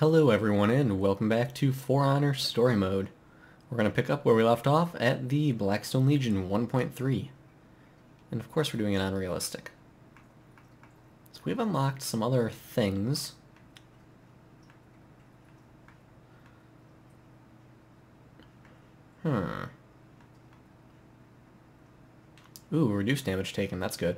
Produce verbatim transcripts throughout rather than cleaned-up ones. Hello everyone and welcome back to For Honor Story Mode. We're going to pick up where we left off at the Blackstone Legion one point three. And of course we're doing it on realistic. So we've unlocked some other things. Hmm. Ooh, reduced damage taken, that's good.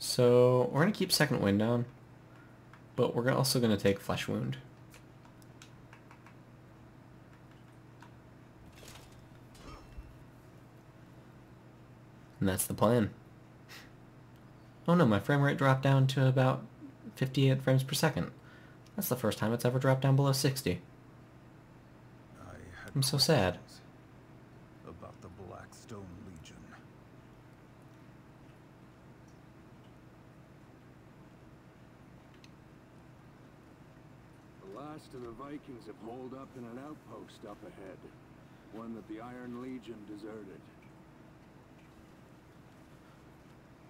So we're going to keep second wind down, but we're also going to take flesh wound. And that's the plan. Oh no, my frame rate dropped down to about fifty-eight frames per second. That's the first time it's ever dropped down below sixty. I'm so sad. About the Blackstone Legion. The last of the Vikings have holed up in an outpost up ahead, one that the Iron Legion deserted.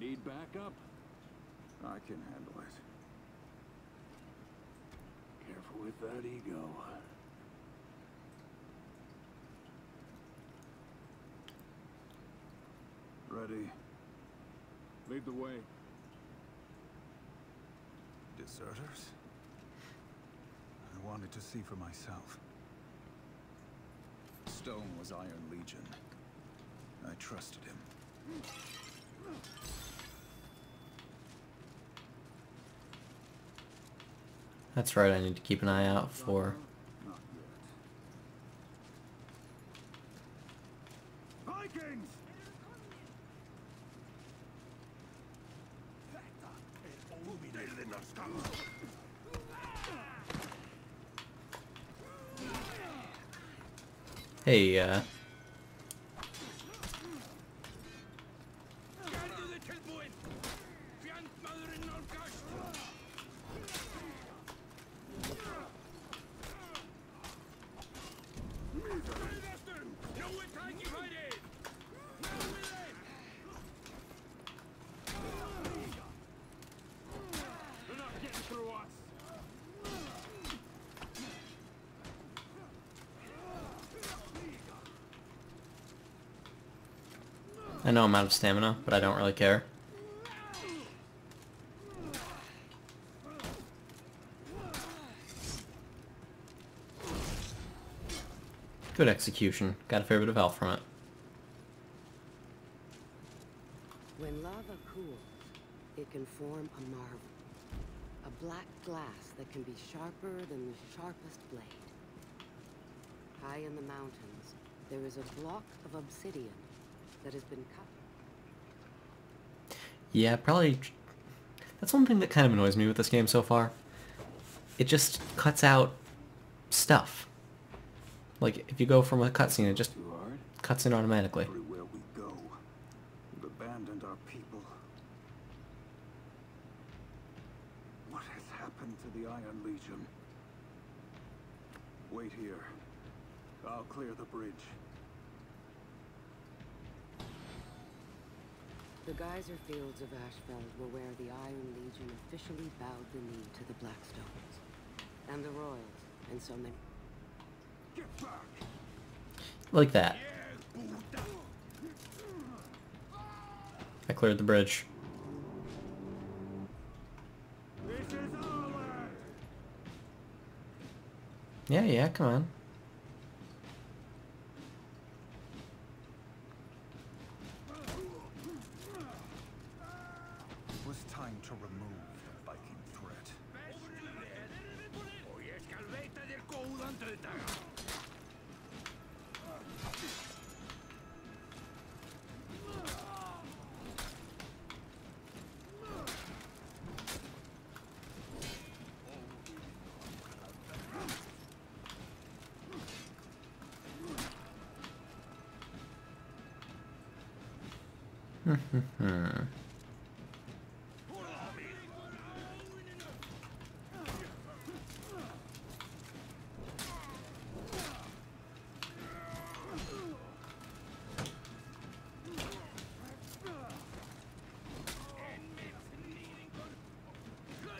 Need backup? I can handle it. Careful with that ego. Ready. Lead the way. Deserters? I wanted to see for myself. Stone was Iron Legion. I trusted him. That's right, I need to keep an eye out for... Vikings! Hey, uh... I know I'm out of stamina, but I don't really care. Good execution. Got a fair bit of health from it. When lava cools, it can form a marvel. A black glass that can be sharper than the sharpest blade. High in the mountains, there is a block of obsidian that has been cut. Yeah, probably... That's one thing that kind of annoys me with this game so far. It just cuts out stuff. Like, if you go from a cutscene, it just cuts in automatically. Everywhere we go, we've abandoned our people. What has happened to the Iron Legion? Wait here. I'll clear the bridge. The geyser fields of Ashfeld were where the Iron Legion officially bowed the knee to the Blackstones, and the Royals, and so many... Get back! Like that. I cleared the bridge. This is over. Yeah, yeah, come on.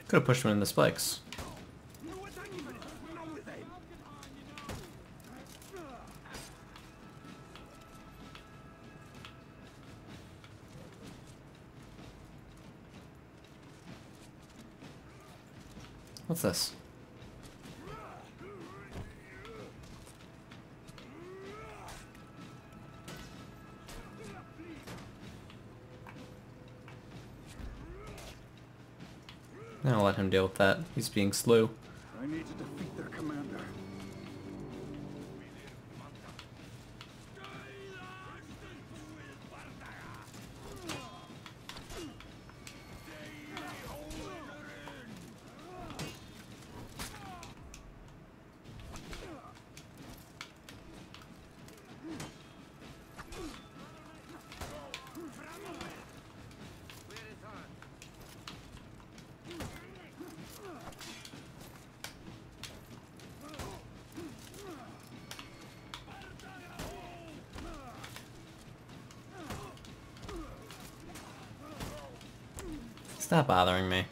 Could have pushed him in the spikes. What's this? Now let him deal with that. He's being slow. I need to defeat their commander. Stop bothering me.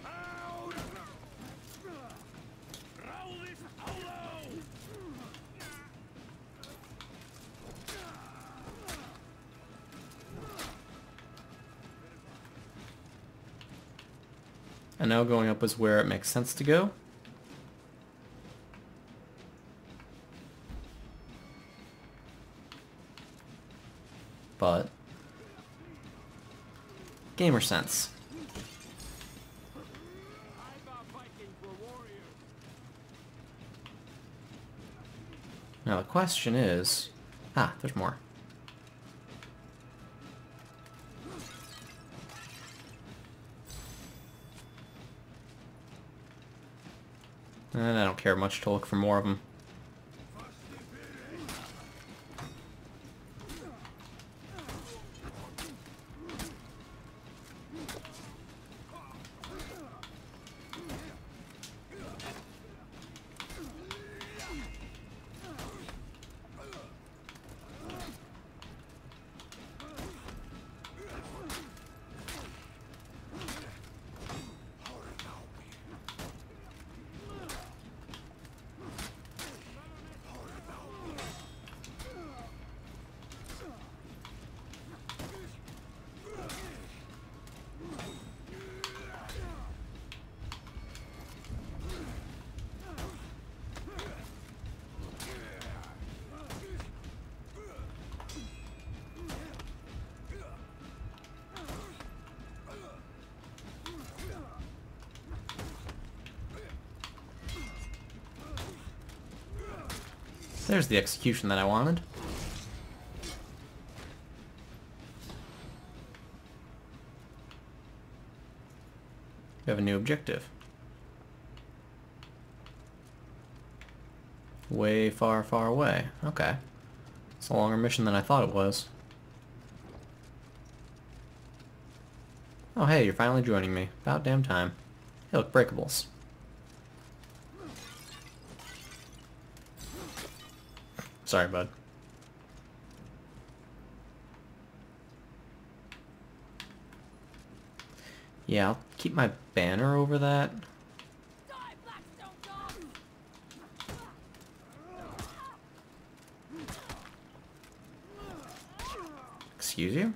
And now going up is where it makes sense to go. But gamer sense. Now the question is... Ah, there's more. And I don't care much to look for more of them. There's the execution that I wanted. We have a new objective. Way far, far away. Okay. It's a longer mission than I thought it was. Oh hey, you're finally joining me. About damn time. Hey look, breakables. Sorry, bud. Yeah, I'll keep my banner over that. Die, Blackstone, die. Excuse you?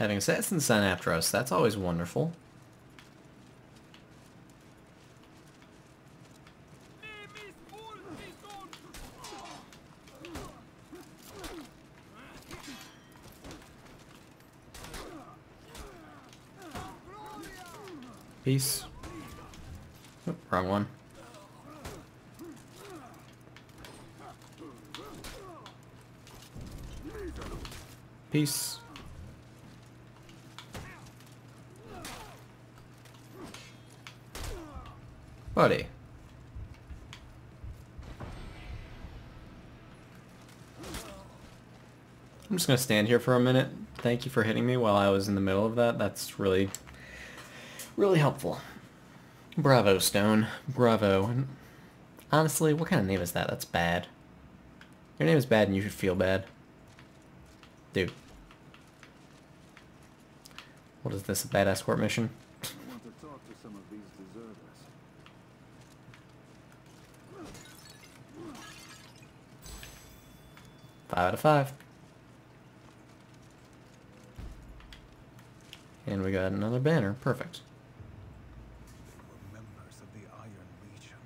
Having assassins sent after us, that's always wonderful. Peace. Oh, wrong one. Peace. Buddy. I'm just going to stand here for a minute. Thank you for hitting me while I was in the middle of that. That's really, really helpful. Bravo, Stone. Bravo. And honestly, what kind of name is that? That's bad. Your name is bad and you should feel bad. Dude. What is this, a bad escort mission? I want to talk to some of these deserters. Five out of five. And we got another banner. Perfect. They were members of the Iron Legion.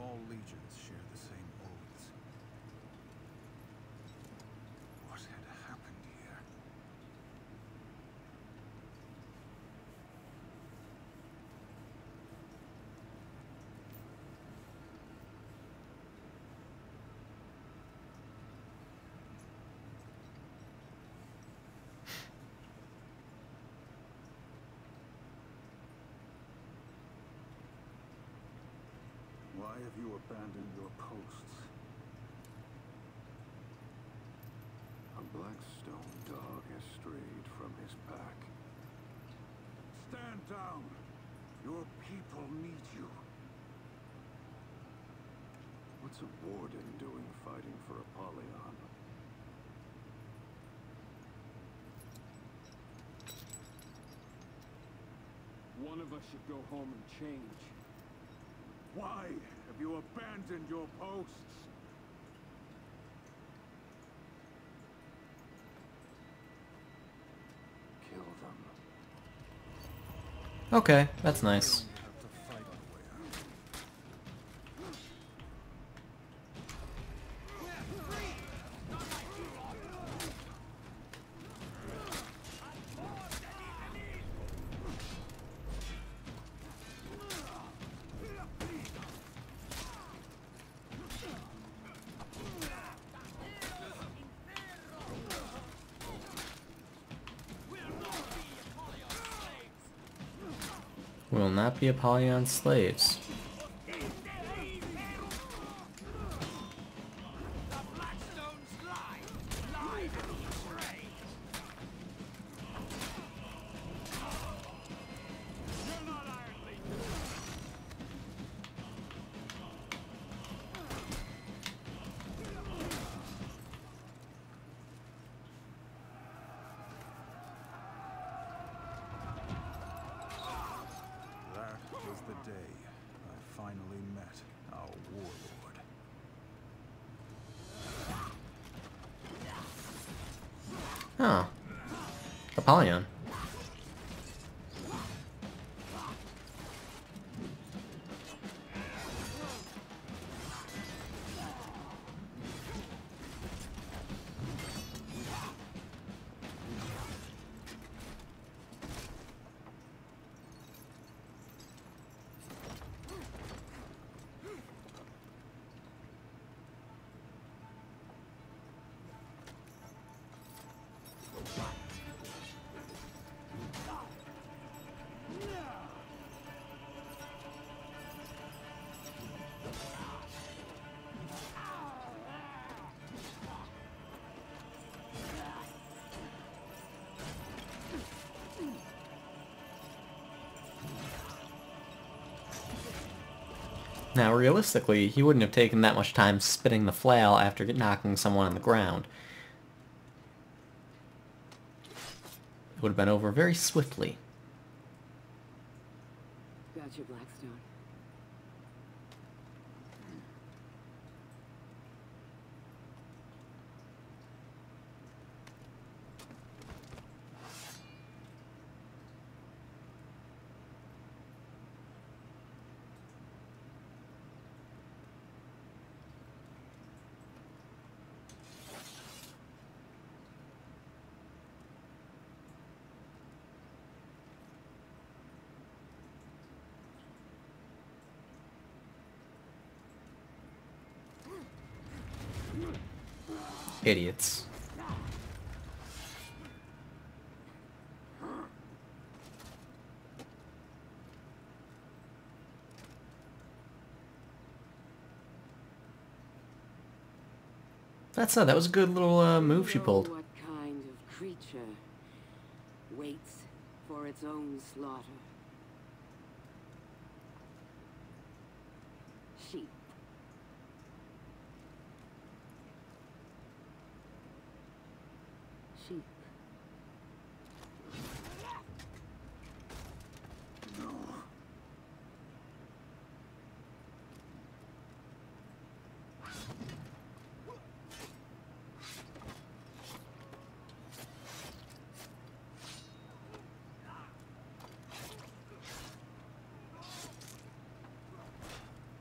All legions share the same oaths. What had happened here? Why have you abandoned your posts? A Blackstone dog has strayed from his pack. Stand down! Your people need you. What's a Warden doing fighting for Apollyon? One of us should go home and change. Why have you abandoned your posts? Kill them. Okay, that's nice. We will not be Apollyon's slaves. The day I finally met our warlord. Oh. Apollyon. Now, realistically, he wouldn't have taken that much time spitting the flail after knocking someone on the ground. It would have been over very swiftly. Gotcha, Blackstone. Idiots. That's not. That was a good little uh, move she pulled. What kind of creature waits for its own slaughter? Sheep. Sheep.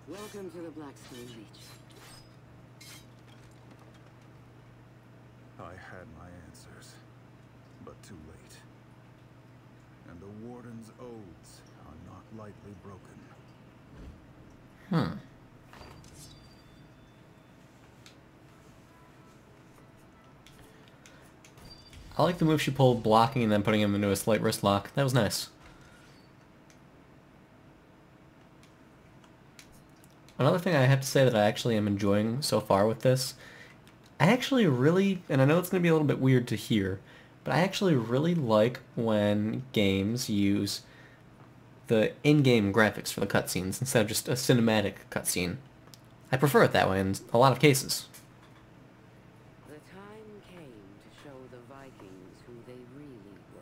Welcome to the Blackstone Beach. I had my answers, but too late. And the Warden's oaths are not lightly broken. Hmm. I like the move she pulled, blocking and then putting him into a slight wrist lock. That was nice. Another thing I have to say that I actually am enjoying so far with this, I actually really, and I know it's going to be a little bit weird to hear, but I actually really like when games use the in-game graphics for the cutscenes instead of just a cinematic cutscene. I prefer it that way in a lot of cases. The time came to show the Vikings who they really were.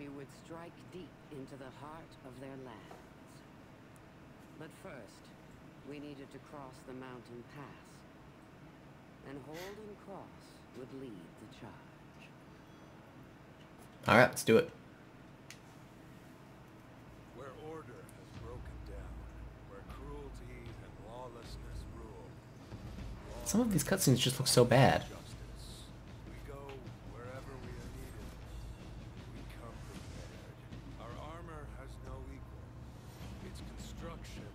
We would strike deep into the heart of their land. But first, we needed to cross the mountain pass, and Holden Cross would lead the charge. All right, let's do it. Where order has broken down, where cruelty and lawlessness rule. Law Some of these cutscenes just look so bad. Justice. We go wherever we are needed. We come prepared. Our armor has no equal. Its construction,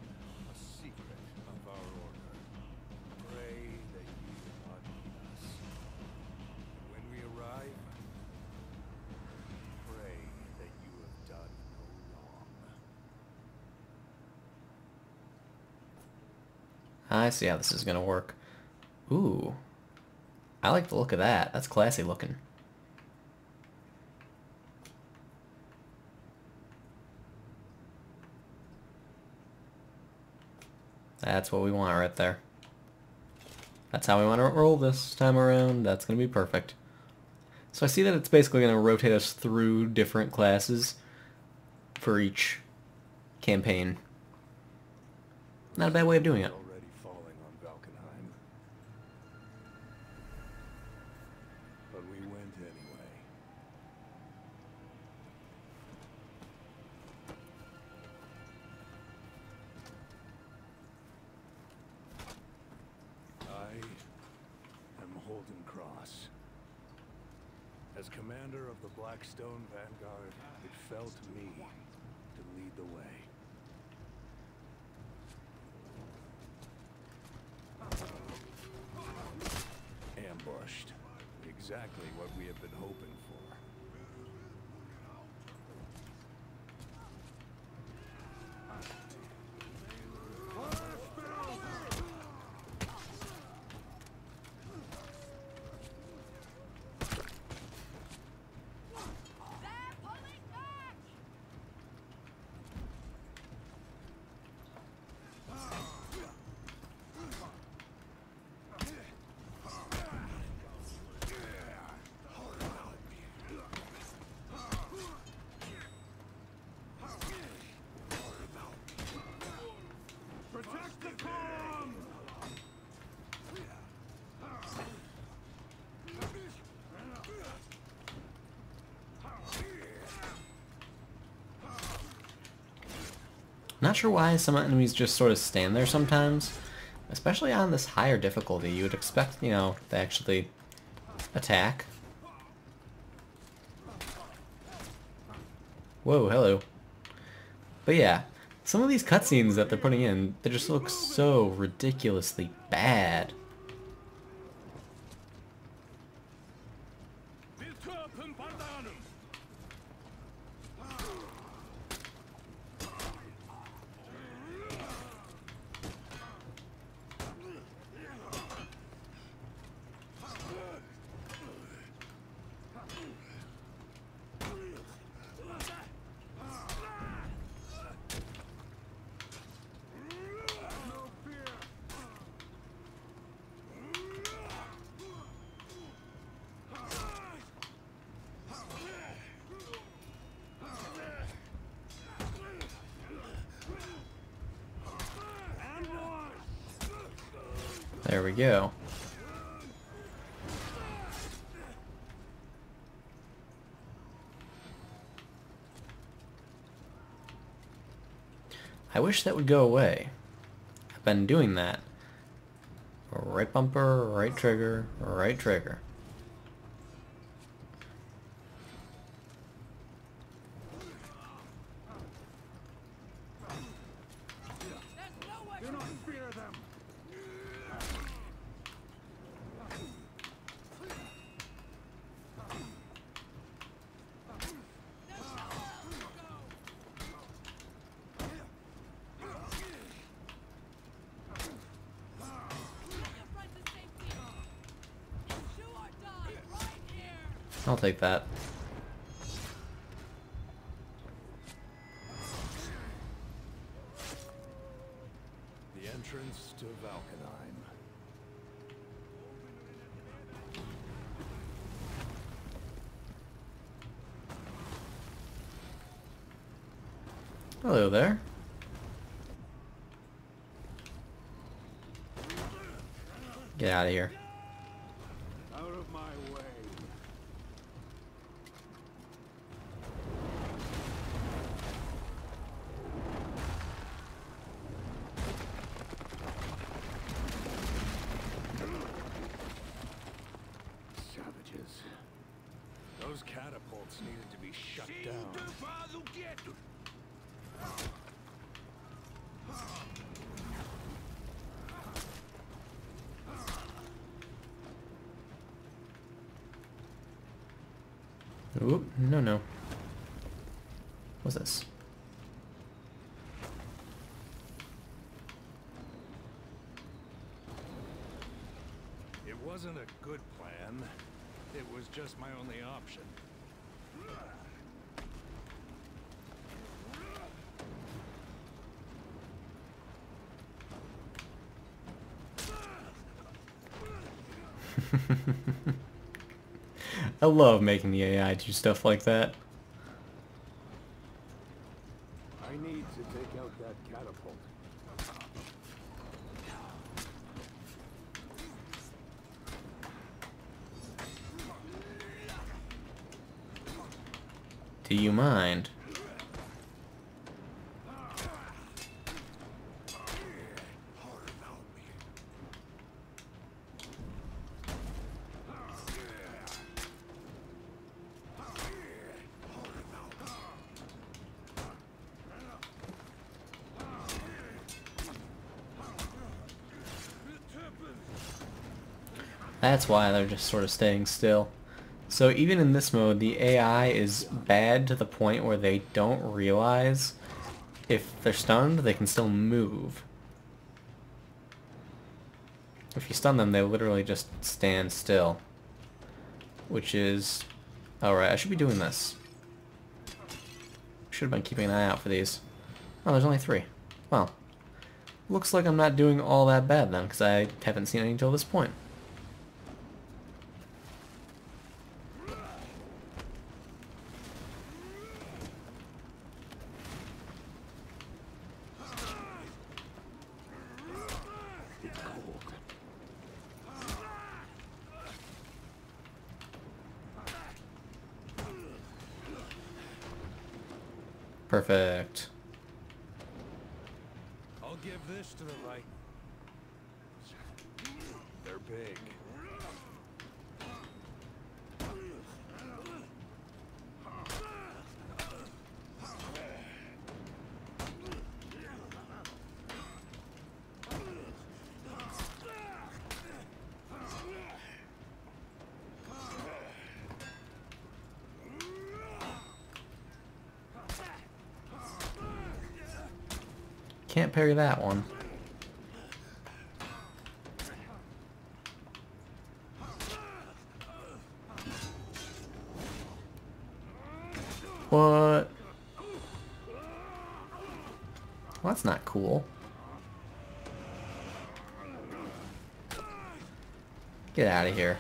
a secret of our order. Pray that you do not need us. When we arrive, pray that you have done no wrong. I see how this is gonna work. Ooh. I like the look of that. That's classy looking. That's what we want right there. That's how we want to roll this time around. That's going to be perfect. So I see that it's basically going to rotate us through different classes for each campaign. Not a bad way of doing it. Already falling on Valkenheim. But we went anyway. As commander of the Blackstone Vanguard, it fell to me to lead the way. Ambushed. Exactly what we have been hoping for. Not sure why some enemies just sort of stand there sometimes, especially on this higher difficulty. You would expect, you know, to actually attack. Whoa, hello. But yeah, some of these cutscenes that they're putting in, they just look so ridiculously bad. There we go. I wish that would go away. I've been doing that. Right bumper, right trigger, right trigger. I'll take that. The entrance to Valkenheim. Hello there. Get out of here. Oop, no, no. What's this? It wasn't a good plan. It was just my only option. I love making the A I do stuff like that. I need to take out that catapult. Do you mind? That's why they're just sort of staying still. So even in this mode, the A I is bad to the point where they don't realize if they're stunned, they can still move. If you stun them, they literally just stand still. Which is... alright, I should be doing this. Should have been keeping an eye out for these. Oh, there's only three. Well, looks like I'm not doing all that bad then, because I haven't seen any until this point. Perfect. I'll give this to the right. They're big. Can't parry that one. What? Well, that's not cool. Get out of here.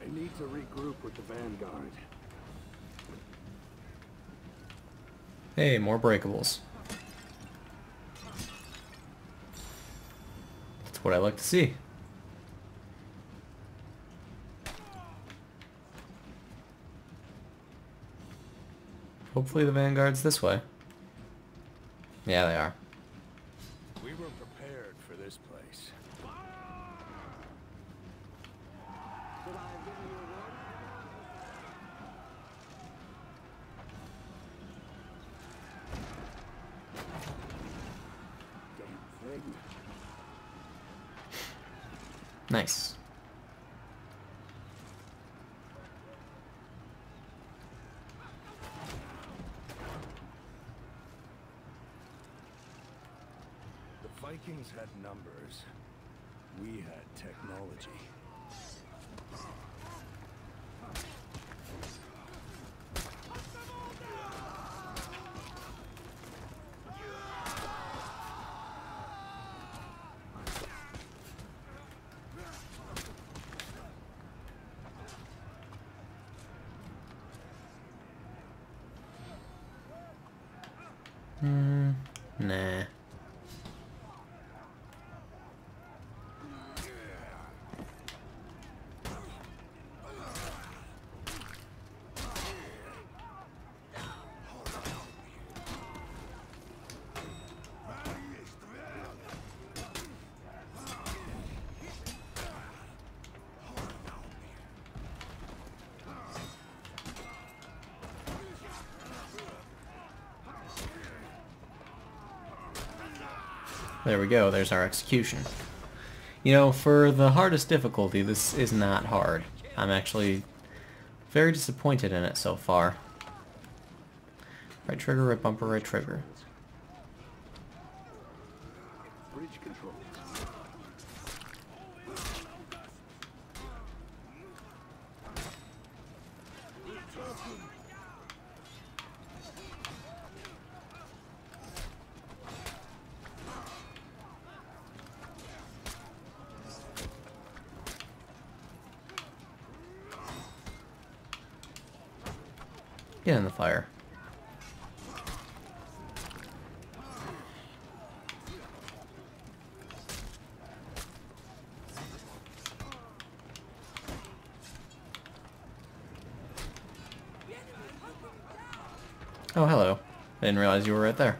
I need to regroup with the Vanguard. Hey, more breakables. what I like to see. Hopefully the vanguard's this way. Yeah, they are. We were prepared for this place. Nice. The Vikings had numbers. We had technology. Nah. There we go, there's our execution. You know, for the hardest difficulty, this is not hard. I'm actually very disappointed in it so far. Right trigger, right bumper, right trigger. Get in the fire. Oh, hello. I didn't realize you were right there.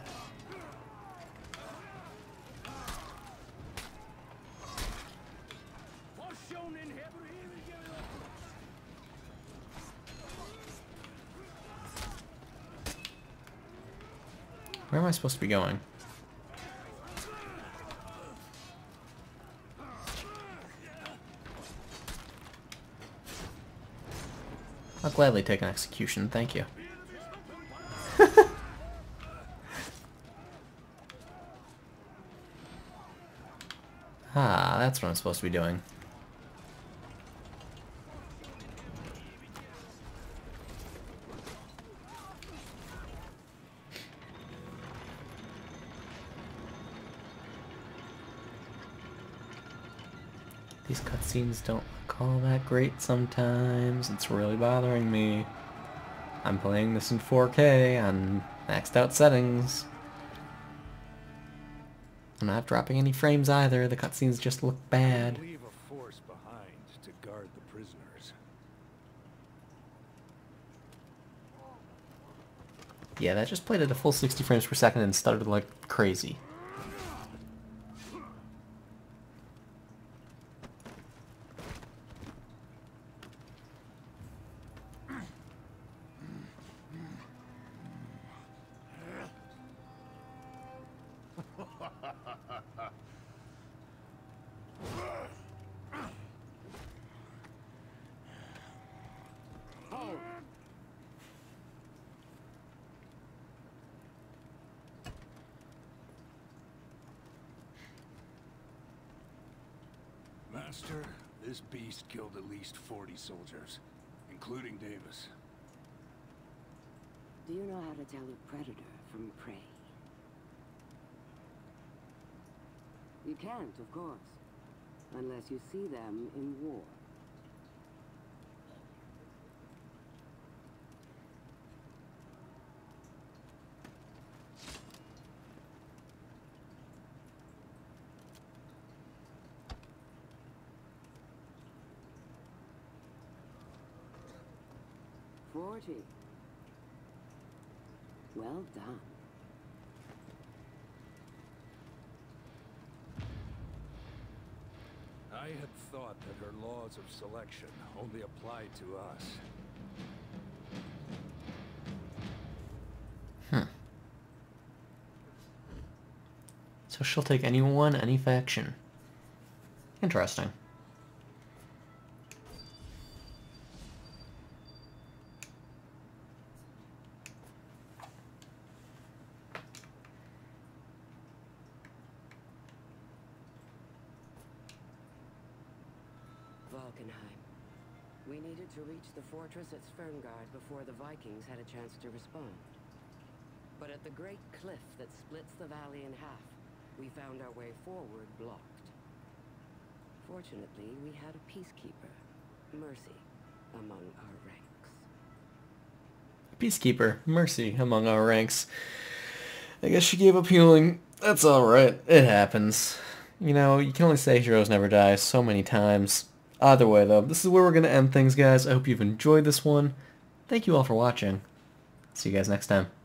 Where am I supposed to be going? I'll gladly take an execution, thank you. Ah, that's what I'm supposed to be doing. These cutscenes don't look all that great sometimes. It's really bothering me. I'm playing this in four K on maxed out settings. I'm not dropping any frames either. The cutscenes just look bad. Leave a force behind to guard the prisoners. Yeah, that just played at a full sixty frames per second and stuttered like crazy. Master, this beast killed at least forty soldiers, including Davis. Do you know how to tell a predator from prey? You can't, of course, unless you see them in war. forty. Well done. I had thought that her laws of selection only applied to us. Hmm. So she'll take anyone, any faction. Interesting. Fortress at Sverngard before the Vikings had a chance to respond. But at the great cliff that splits the valley in half, we found our way forward blocked. Fortunately, we had a peacekeeper, Mercy, among our ranks. Peacekeeper, Mercy, among our ranks. I guess she gave up healing. That's alright. It happens. You know, you can only say heroes never die so many times. Either way, though, this is where we're going to end things, guys. I hope you've enjoyed this one. Thank you all for watching. See you guys next time.